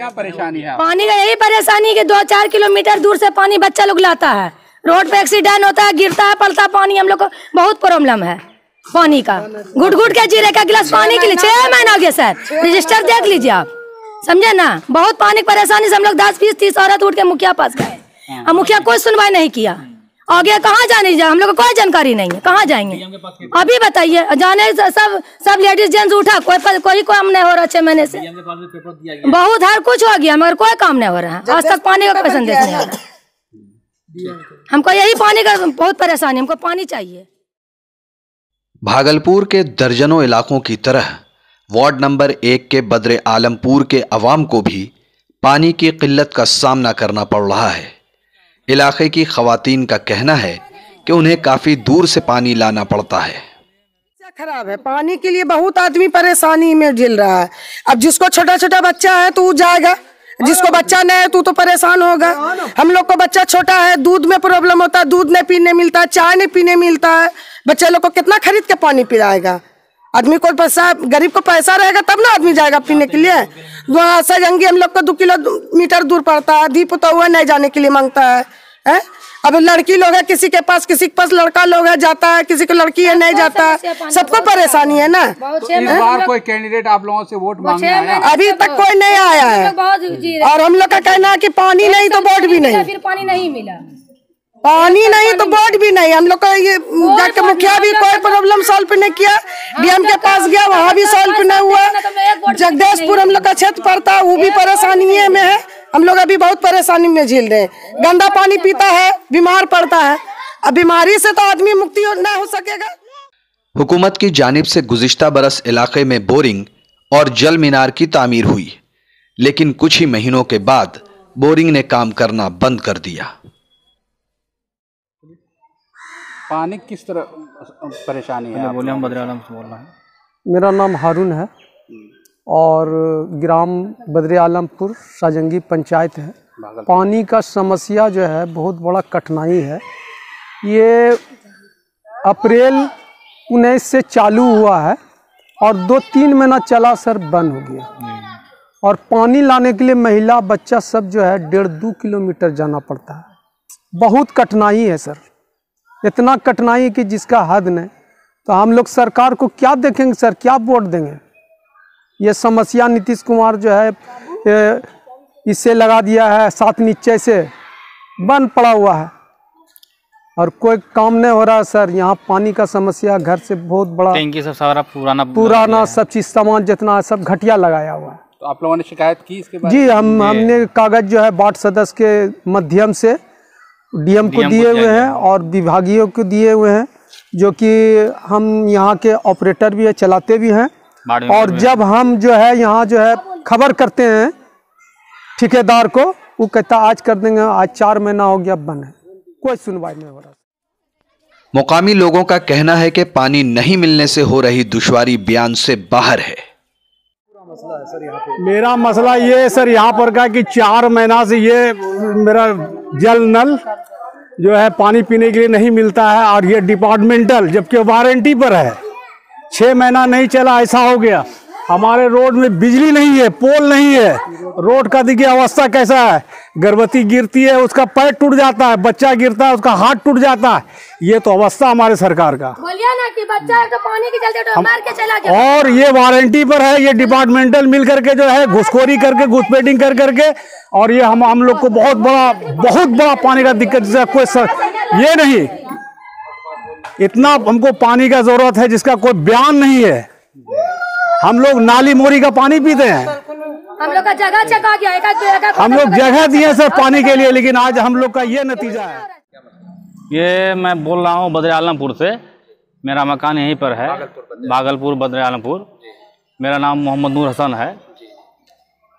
क्या परेशानी है? पानी का यही परेशानी कि 2-4 किलोमीटर दूर से पानी बच्चा लोग लाता है, रोड पे एक्सीडेंट होता है, गिरता है, पड़ता पानी। हम लोग को बहुत प्रॉब्लम है पानी का, घुट घुट के जीरे का गिलास पानी के लिए 6 महीना हो गया सर। रजिस्टर देख लीजिए आप, समझे ना, बहुत पानी की परेशानी से हम लोग 10-20-30 औरत उठ के मुखिया पास गए, हम मुखिया कोई सुनवाई नहीं किया। आगे कहाँ जाने जाए, हम लोग को कोई जानकारी नहीं है, कहाँ जाएंगे अभी बताइए। जाने सब लेडीज जेंट्स उठा, कोई काम नहीं हो रहा। 6 महीने से बहुत हर कुछ हो गया मगर कोई काम नहीं हो रहा है। आज तक पानी का पसंद नहीं आ रहा, हमको यही पानी का बहुत परेशानी, हमको पानी चाहिए। भागलपुर के दर्जनों इलाकों की तरह वार्ड नंबर 1 के बदरे आलमपुर के आवाम को भी पानी की किल्लत का सामना करना पड़ रहा है। इलाके की खवातीन का कहना है कि उन्हें काफ़ी दूर से पानी लाना पड़ता है। खराब है पानी के लिए, बहुत आदमी परेशानी में झेल रहा है। अब जिसको छोटा छोटा बच्चा है तो वो जाएगा, जिसको बच्चा नहीं है तो परेशान होगा। हम लोग को बच्चा छोटा है, दूध में प्रॉब्लम होता है, दूध नहीं पीने मिलता है, चाय नहीं पीने मिलता है, बच्चे लोग को कितना खरीद के पानी पिलाएगा। आदमी को पैसा, गरीब को पैसा रहेगा तब ना आदमी जाएगा पीने के लिए। वहाँ सजंगी हम लोग को 2 किलोमीटर दूर पड़ता है, दी पुता हुआ नहीं जाने के लिए मांगता है। अब लड़की लोग है किसी के पास, किसी के पास लड़का लोग है जाता है, किसी को लड़की है नहीं जाता है, सबको परेशानी है ना। तो इस बार कोई कैंडिडेट आप लोगों से वोट मांगने आया? अभी तक कोई नहीं आया है। और हम लोग का कहना है कि पानी नहीं तो वोट भी नहीं, फिर पानी नहीं मिला, पानी नहीं तो बोर्ड भी नहीं। हम लोग का ये जाकर मुखिया भी कोई प्रॉब्लम सॉल्व नहीं किया, डीएम के पास गया वहाँ भी सॉल्व नहीं हुआ। जगदीशपुर हम लोग का क्षेत्र पड़ता है, वो भी परेशानी में है। हम लोग अभी बहुत परेशानी में झेल रहे हैं, गंदा पानी पीता है, बीमार पड़ता है। अब बीमारी से तो आदमी मुक्ति ना हो सकेगा। हुकूमत की जानिब से गुज़िश्ता बरस इलाके में बोरिंग और जल मीनार की तामीर हुई, लेकिन कुछ ही महीनों के बाद बोरिंग ने काम करना बंद कर दिया। पानी किस तरह परेशानी है? बोले हम बदरे आलम से बोल रहे हैं। मेरा नाम हारून है और ग्राम बदरे आलमपुर साजंगी पंचायत है। पानी का समस्या जो है बहुत बड़ा कठिनाई है। ये अप्रैल 19 से चालू हुआ है और 2-3 महीना चला सर, बंद हो गया। और पानी लाने के लिए महिला बच्चा सब जो है 1.5-2 किलोमीटर जाना पड़ता है। बहुत कठिनाई है सर, इतना कठिनाई है कि जिसका हद नहीं। तो हम लोग सरकार को क्या देखेंगे सर, क्या वोट देंगे? ये समस्या नीतीश कुमार जो है इससे लगा दिया है, साथ नीचे से बंद पड़ा हुआ है और कोई काम नहीं हो रहा सर। यहाँ पानी का समस्या घर से बहुत बड़ा, टैंकी सब सारा पुराना सब चीज़ सामान जितना है सब घटिया लगाया हुआ है। तो आप लोगों ने शिकायत की इसके बारे में? जी, हमने कागज़ जो है वार्ड सदस्य के माध्यम से डीएम को दिए हुए हैं और विभागियों को दिए हुए हैं, जो कि हम यहाँ के ऑपरेटर भी है, चलाते भी हैं। और जब हम जो है यहाँ जो है खबर करते हैं ठेकेदार को, वो कहता आज कर देंगे, आज 4 महीना हो गया बंद है, कोई सुनवाई नहीं हो रहा। मुकामी लोगों का कहना है कि पानी नहीं मिलने से हो रही दुश्वारी बयान से बाहर है। मसला है सर यहाँ पे, मेरा मसला ये है सर यहाँ पर का कि 4 महीना से ये मेरा जल नल जो है पानी पीने के लिए नहीं मिलता है। और ये डिपार्टमेंटल जबकि वारंटी पर है, 6 महीना नहीं चला, ऐसा हो गया। हमारे रोड में बिजली नहीं है, पोल नहीं है, रोड का देखिए अवस्था कैसा है। गर्भवती गिरती है उसका पैर टूट जाता है, बच्चा गिरता है उसका हाथ टूट जाता है। ये तो अवस्था हमारे सरकार का बोलिए ना कि बच्चा है तो पानी के चलते मार के चला गया। और ये वारंटी पर है, ये डिपार्टमेंटल मिल करके जो है घुसखोरी करके, घुसपैठिंग कर करके, और ये हम लोग को बहुत बड़ा पानी का दिक्कत। जैसा कोई ये नहीं, इतना हमको पानी का जरूरत है जिसका कोई बयान नहीं है। हम लोग नाली मोरी का पानी पीते हैं, हम लोग का जगह चका गया, हम लोग जगह दिए सर पानी के लिए, लेकिन आज हम लोग का ये नतीजा है। ये मैं बोल रहा हूँ बदरे आलमपुर से, मेरा मकान यहीं पर है, भागलपुर बदरे आलमपुर। मेरा नाम मोहम्मद नूर हसन है।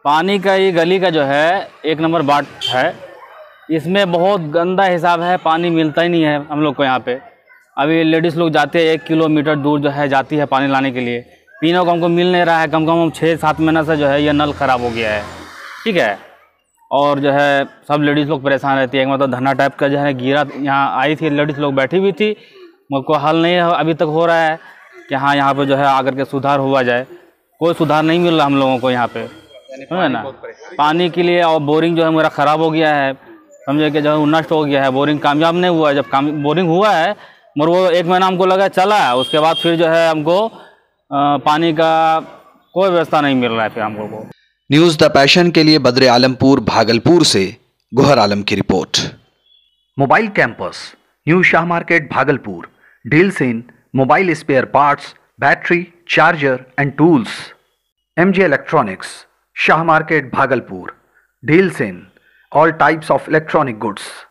पानी का ये गली का जो है 1 नंबर वार्ड है, इसमें बहुत गंदा हिसाब है, पानी मिलता ही नहीं है हम लोग को यहाँ पे। अभी लेडीज़ लोग जाते हैं 1 किलोमीटर दूर जो है जाती है पानी लाने के लिए, पीने को हमको मिल नहीं रहा है। कम से कम 6-7 महीना से जो है यह नल ख़राब हो गया है, ठीक है। और जो है सब लेडीज़ लोग परेशान रहती है, मतलब धरना टाइप का जो है गिरा, यहाँ आई थी लेडीज़ लोग बैठी हुई थी, मुझको हल नहीं अभी तक हो रहा है कि हाँ यहाँ पे जो है आकर के सुधार हुआ जाए। कोई सुधार नहीं मिल रहा हम लोगों को यहाँ पे। समझे ना, पानी के लिए। और बोरिंग जो है मेरा ख़राब हो गया है, समझे कि जो है नष्ट हो गया है, बोरिंग कामयाब नहीं हुआ है। जब काम बोरिंग हुआ है मगर वो एक महीना हमको लगा चला है, उसके बाद फिर जो है हमको पानी का कोई व्यवस्था नहीं मिल रहा है फिर हमको को। न्यूज़ द पैशन के लिए बदरे आलमपुर भागलपुर से गुहर आलम की रिपोर्ट। Mobile campus new Shah market Bhagalpur deals in mobile spare parts, battery, charger and tools. MJ Electronics Shah market Bhagalpur deals in all types of electronic goods।